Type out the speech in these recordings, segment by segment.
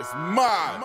It's mine.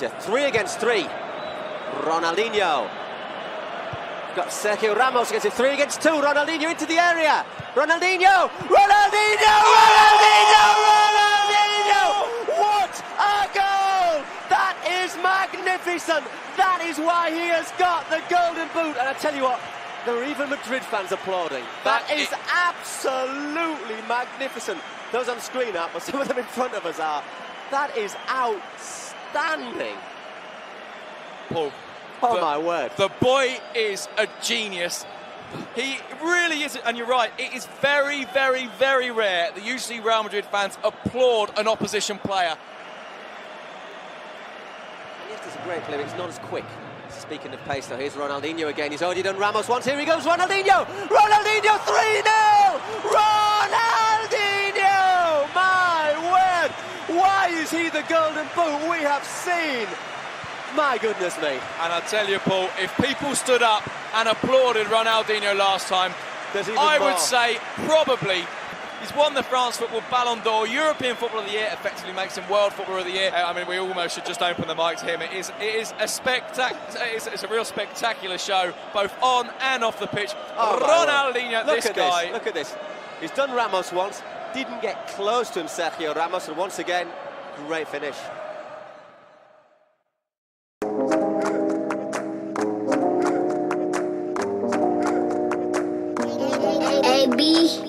danger. 3 against 3. Ronaldinho. Got Sergio Ramos against it. 3 against 2. Ronaldinho into the area. Ronaldinho! Ronaldinho! Ronaldinho! Ronaldinho! What a goal! That is magnificent. That is why he has got the golden boot. And I tell you what, there are even Madrid fans applauding. That is absolutely magnificent. Those on screen are, but some of them in front of us are. That is outstanding. Paul. Oh, my word. The boy is a genius. He really is, and you're right, it is very, very, very rare that usually Real Madrid fans applaud an opposition player. Yes, it's a great play, but it's not as quick. Speaking of pace, though, here's Ronaldinho again. He's already done Ramos once. Here he goes, Ronaldinho! Ronaldinho, 3-0! Ronaldinho! My word! Why is he the golden boot we have seen? My goodness me. And I'll tell you, Paul, if people stood up and applauded Ronaldinho last time, I would say probably he's won the France Football Ballon d'Or, European Footballer of the Year, effectively makes him World Footballer of the Year. I mean, we almost should just open the mic to him. It's a real spectacular show, both on and off the pitch. Oh, Ronaldinho, look at this. He's done Ramos once, didn't get close to him, Sergio Ramos, and once again, great finish. Be